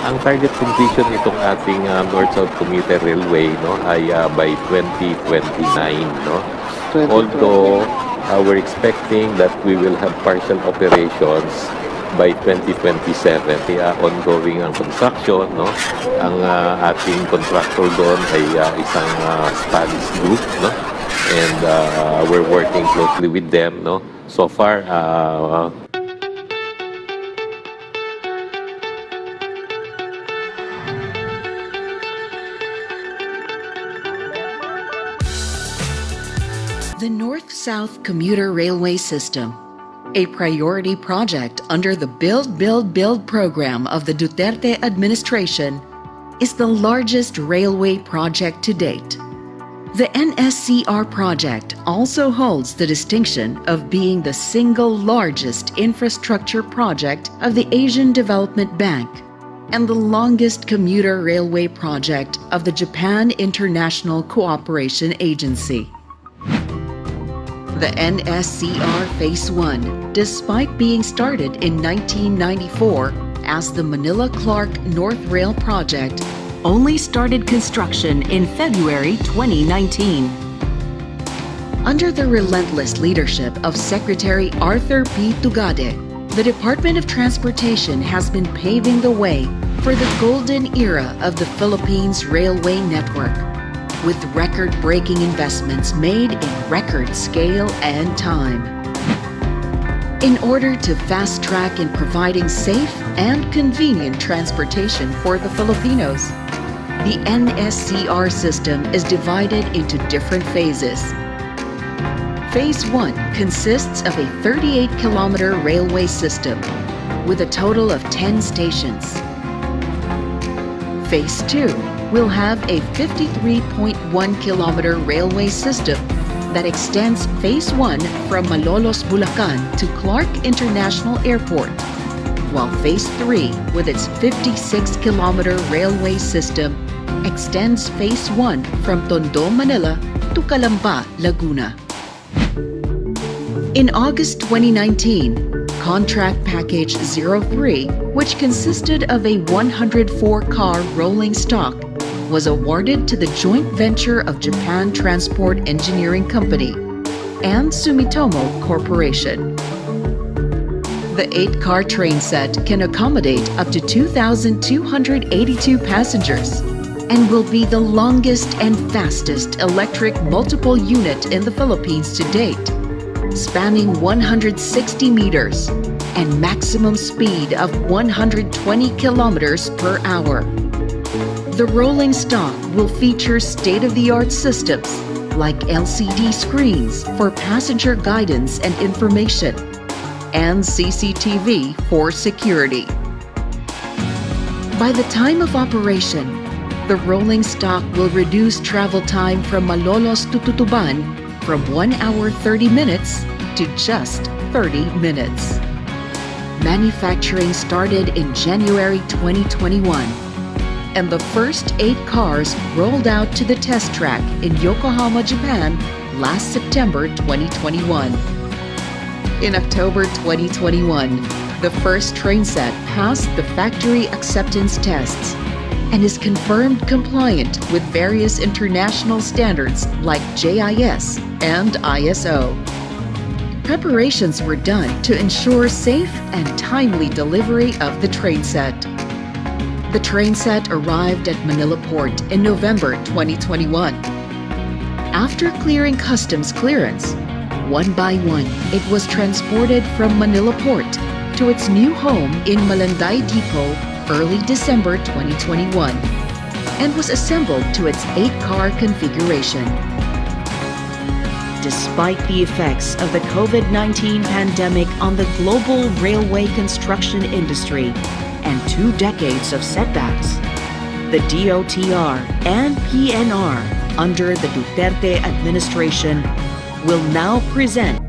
Ang target completion nitong ating North-South Commuter Railway, no, ay by 2029, no? Although we're expecting that we will have partial operations by 2027. Kaya ongoing ang construction, no? Ang ating contractor doon ay isang Spanish group, no? And we're working closely with them, no? So far, the North-South Commuter Railway System, a priority project under the Build, Build, Build program of the Duterte administration, is the largest railway project to date. The NSCR project also holds the distinction of being the single largest infrastructure project of the Asian Development Bank and the longest commuter railway project of the Japan International Cooperation Agency. The NSCR Phase 1, despite being started in 1994 as the Manila-Clark North Rail Project, only started construction in February 2019. Under the relentless leadership of Secretary Arthur P. Tugade, the Department of Transportation has been paving the way for the golden era of the Philippines railway network, with record-breaking investments made in record scale and time. In order to fast-track in providing safe and convenient transportation for the Filipinos, the NSCR system is divided into different phases. Phase 1 consists of a 38-kilometer railway system with a total of 10 stations. Phase 2 will have a 53.1-kilometer railway system that extends Phase 1 from Malolos, Bulacan to Clark International Airport, while Phase 3, with its 56-kilometer railway system, extends Phase 1 from Tondo, Manila to Kalamba, Laguna. In August 2019, Contract Package 03, which consisted of a 104-car rolling stock, was awarded to the joint venture of Japan Transport Engineering Company and Sumitomo Corporation. The 8-car train set can accommodate up to 2,282 passengers and will be the longest and fastest electric multiple unit in the Philippines to date, spanning 160 meters and maximum speed of 120 kilometers per hour. The rolling stock will feature state-of-the-art systems like LCD screens for passenger guidance and information, and CCTV for security. By the time of operation, the rolling stock will reduce travel time from Malolos to Tutuban from 1 hour 30 minutes to just 30 minutes. Manufacturing started in January 2021. And the first 8 cars rolled out to the test track in Yokohama, Japan last September 2021. In October 2021, the first train set passed the factory acceptance tests and is confirmed compliant with various international standards like JIS and ISO. Preparations were done to ensure safe and timely delivery of the train set. The train set arrived at Manila Port in November 2021. After clearing customs clearance, one by one, it was transported from Manila Port to its new home in Malanday Depot early December 2021 and was assembled to its 8-car configuration. Despite the effects of the COVID-19 pandemic on the global railway construction industry, and 2 decades of setbacks, the DOTR and PNR under the Duterte administration will now present